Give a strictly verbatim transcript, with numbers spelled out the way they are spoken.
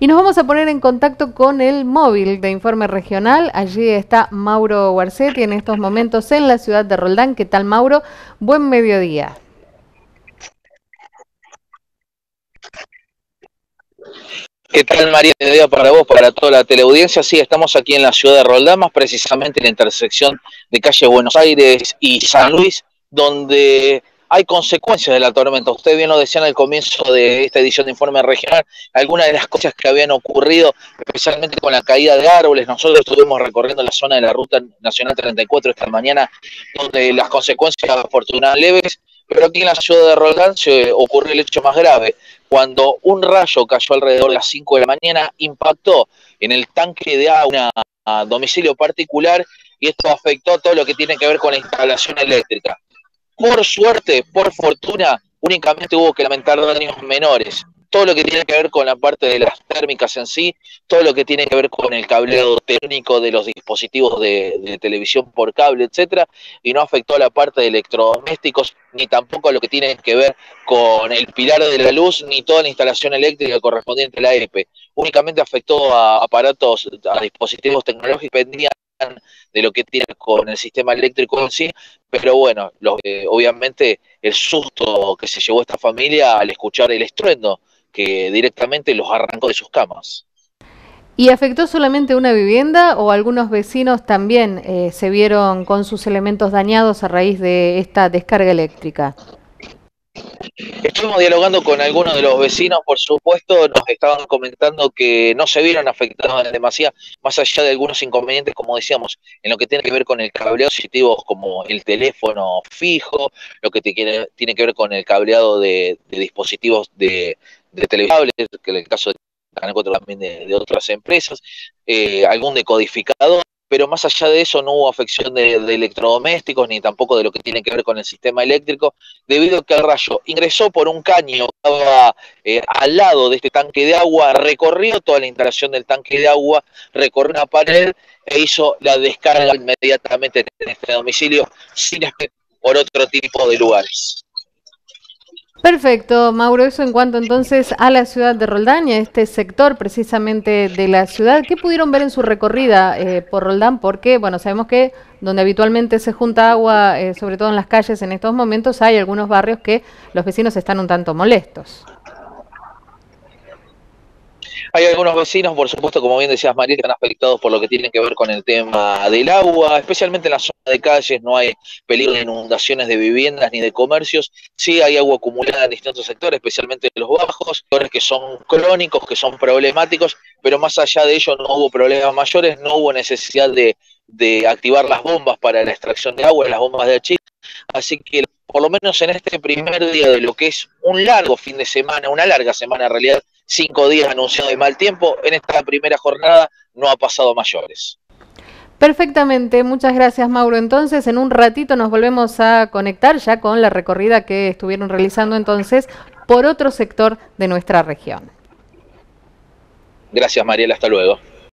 Y nos vamos a poner en contacto con el móvil de Informe Regional. Allí está Mauro Guarcetti en estos momentos en la ciudad de Roldán. ¿Qué tal, Mauro? Buen mediodía. ¿Qué tal, María? Mediodía para vos, para toda la teleaudiencia. Sí, estamos aquí en la ciudad de Roldán, más precisamente en la intersección de calle Buenos Aires y San Luis, donde hay consecuencias de la tormenta. Usted bien lo decían al comienzo de esta edición de Informe Regional, algunas de las cosas que habían ocurrido, especialmente con la caída de árboles. Nosotros estuvimos recorriendo la zona de la Ruta Nacional treinta y cuatro esta mañana, donde las consecuencias afortunadamente leves, pero aquí en la ciudad de Roldán se ocurrió el hecho más grave, cuando un rayo cayó alrededor de las cinco de la mañana, impactó en el tanque de agua a domicilio particular, y esto afectó todo lo que tiene que ver con la instalación eléctrica. Por suerte, por fortuna, únicamente hubo que lamentar daños menores. Todo lo que tiene que ver con la parte de las térmicas en sí, todo lo que tiene que ver con el cableado técnico de los dispositivos de, de televisión por cable, etcétera, y no afectó a la parte de electrodomésticos, ni tampoco a lo que tiene que ver con el pilar de la luz, ni toda la instalación eléctrica correspondiente a la E P E. Únicamente afectó a aparatos, a dispositivos tecnológicos que pendían de lo que tiene con el sistema eléctrico en sí, pero bueno, los, eh, obviamente el susto que se llevó esta familia al escuchar el estruendo que directamente los arrancó de sus camas. ¿Y afectó solamente una vivienda o algunos vecinos también eh, se vieron con sus elementos dañados a raíz de esta descarga eléctrica? Estuvimos dialogando con algunos de los vecinos, por supuesto, nos estaban comentando que no se vieron afectados en demasía, más allá de algunos inconvenientes, como decíamos, en lo que tiene que ver con el cableado dispositivos como el teléfono fijo, lo que tiene, tiene que ver con el cableado de, de dispositivos de, de televisables, que en el caso de Canal cuatro también de, de otras empresas, eh, algún decodificador. Pero más allá de eso no hubo afección de, de electrodomésticos ni tampoco de lo que tiene que ver con el sistema eléctrico, debido a que el rayo ingresó por un caño que estaba eh, al lado de este tanque de agua, recorrió toda la instalación del tanque de agua, recorrió una pared e hizo la descarga inmediatamente en este domicilio, sin esperar por otro tipo de lugares. Perfecto, Mauro. Eso en cuanto entonces a la ciudad de Roldán y a este sector precisamente de la ciudad. ¿Qué pudieron ver en su recorrida eh, por Roldán? Porque, bueno, sabemos que donde habitualmente se junta agua, eh, sobre todo en las calles en estos momentos, hay algunos barrios que los vecinos están un tanto molestos. Hay algunos vecinos, por supuesto, como bien decías, María, que están afectados por lo que tienen que ver con el tema del agua, especialmente en la zona de calles. No hay peligro de inundaciones de viviendas ni de comercios. Sí hay agua acumulada en distintos sectores, especialmente en los bajos, sectores que son crónicos, que son problemáticos, pero más allá de ello no hubo problemas mayores, no hubo necesidad de, de activar las bombas para la extracción de agua, las bombas de achique. Así que por lo menos en este primer día de lo que es un largo fin de semana, una larga semana en realidad, cinco días anunciado de mal tiempo, en esta primera jornada no ha pasado mayores. Perfectamente, muchas gracias, Mauro. Entonces, en un ratito nos volvemos a conectar ya con la recorrida que estuvieron realizando entonces por otro sector de nuestra región. Gracias, Mariela, hasta luego.